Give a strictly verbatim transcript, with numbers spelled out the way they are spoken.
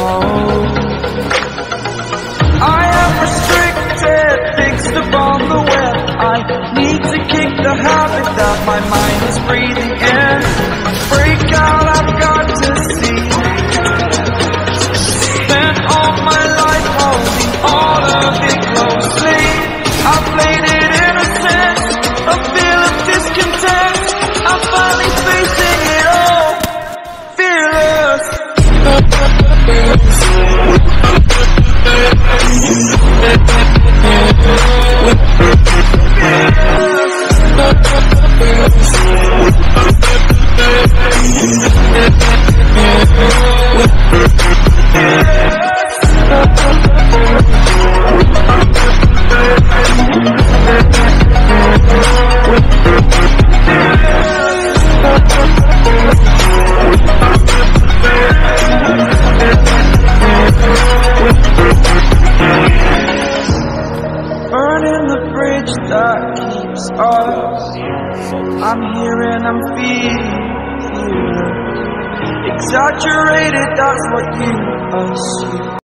Oh, I am restricted, fixed upon the web. I need to kick the habit that my mind is breathing in. Break out, I've got to see. Spent all my life holding all of it closely. I played it innocent, a feel of discontent. I'm finally facing it all, fearless. I'm here and I'm feeling you. Exaggerated, that's what you assume.